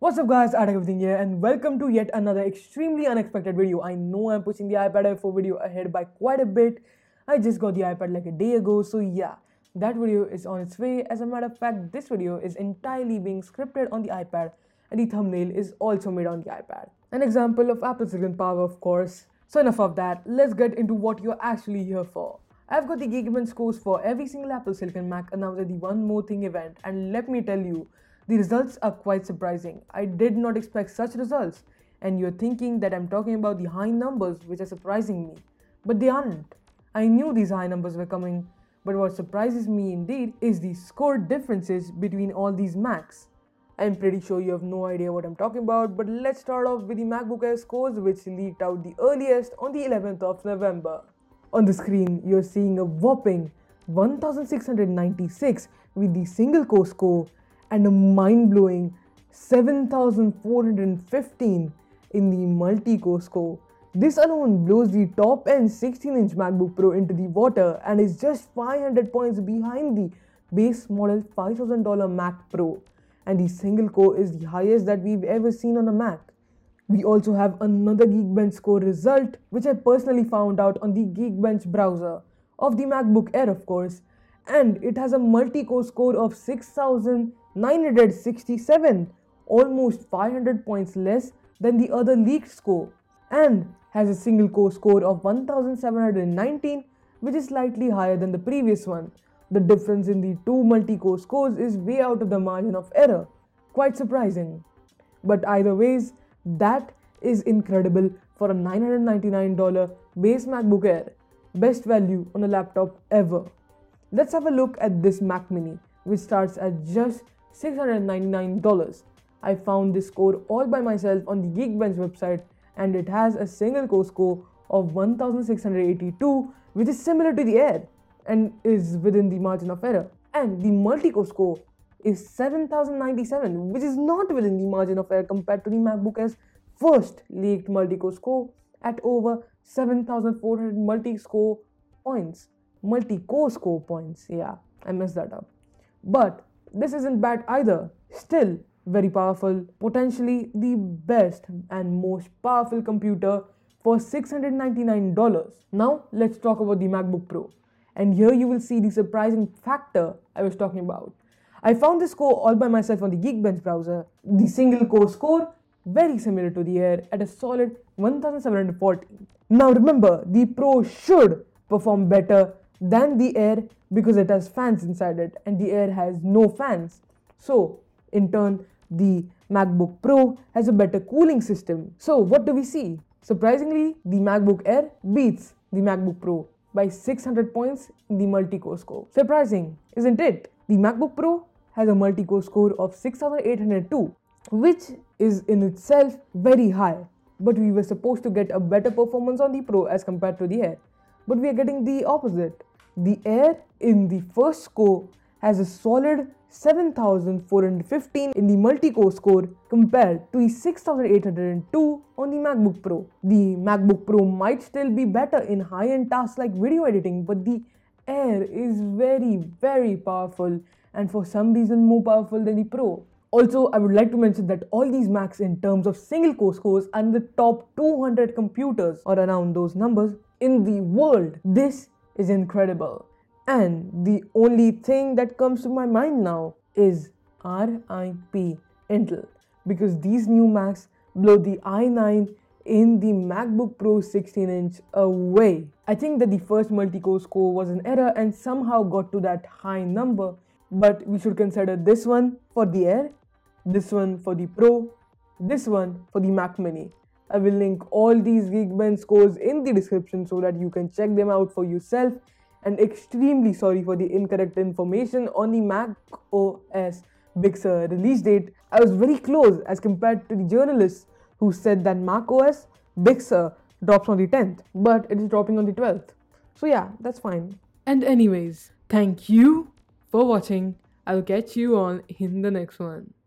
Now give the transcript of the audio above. What's up guys, iTech Everything here and welcome to yet another extremely unexpected video. I know I'm pushing the iPad Air 4 video ahead by quite a bit. I just got the iPad like a day ago, so yeah, that video is on its way. As a matter of fact, this video is entirely being scripted on the iPad and the thumbnail is also made on the iPad. An example of Apple Silicon power, of course. So enough of that, let's get into what you're actually here for. I've got the Geekbench course for every single Apple Silicon Mac announced at the One More Thing event, and let me tell you, the results are quite surprising. I did not expect such results, and you're thinking that I'm talking about the high numbers which are surprising me, but they aren't. I knew these high numbers were coming, but what surprises me indeed is the score differences between all these Macs. I'm pretty sure you have no idea what I'm talking about, but let's start off with the MacBook Air scores, which leaked out the earliest on the 11th of November. On the screen, you're seeing a whopping 1696 with the single core score and a mind-blowing 7415 in the multi-core score. This alone blows the top-end 16-inch MacBook Pro into the water and is just 500 points behind the base model $5,000 Mac Pro, and the single core is the highest that we've ever seen on a Mac. We also have another Geekbench score result, which I personally found out on the Geekbench browser of the MacBook Air, of course, and it has a multi-core score of 6967, almost 500 points less than the other leaked score, and has a single core score of 1719, which is slightly higher than the previous one. The difference in the two multi-core scores is way out of the margin of error. Quite surprising. But either ways, that is incredible for a $999 base MacBook Air. Best value on a laptop ever. Let's have a look at this Mac Mini, which starts at just $699. I found this score all by myself on the Geekbench website, and it has a single core score of 1682, which is similar to the Air and is within the margin of error. And the multi-core score is 7097, which is not within the margin of error compared to the MacBook Air's first leaked multi-core score at over 7400 multi-core score points. Yeah, I messed that up. But this isn't bad either. Still very powerful, potentially the best and most powerful computer for $699. Now let's talk about the MacBook Pro. And here you will see the surprising factor I was talking about. I found this score all by myself on the Geekbench browser. The single core score, very similar to the Air, at a solid 1740. Now remember, the Pro should perform better than the Air because it has fans inside it and the Air has no fans. So, in turn, the MacBook Pro has a better cooling system. So, what do we see? Surprisingly, the MacBook Air beats the MacBook Pro by 600 points in the multi-core score. Surprising, isn't it? The MacBook Pro has a multi-core score of 6802, which is in itself very high, but we were supposed to get a better performance on the Pro as compared to the Air, but we are getting the opposite. The Air in the first score has a solid 7415 in the multi-core score compared to the 6802 on the MacBook Pro. The MacBook Pro might still be better in high-end tasks like video editing, but the Air is very powerful, and for some reason more powerful than the Pro. Also, I would like to mention that all these Macs in terms of single core scores are in the top 200 computers or around those numbers in the world. This is incredible. And the only thing that comes to my mind now is RIP Intel, because these new Macs blow the i9 in the MacBook Pro 16-inch away. I think that the first multi-core score was an error and somehow got to that high number, but we should consider this one for the Air, this one for the Pro, this one for the Mac Mini. I will link all these Geekbench scores in the description so that you can check them out for yourself, and extremely sorry for the incorrect information on the macOS Big Sur release date. I was very close as compared to the journalists who said that macOS Big Sur drops on the 10th, but it is dropping on the 12th. So yeah, that's fine. And anyways, thank you for watching. I'll catch you all in the next one.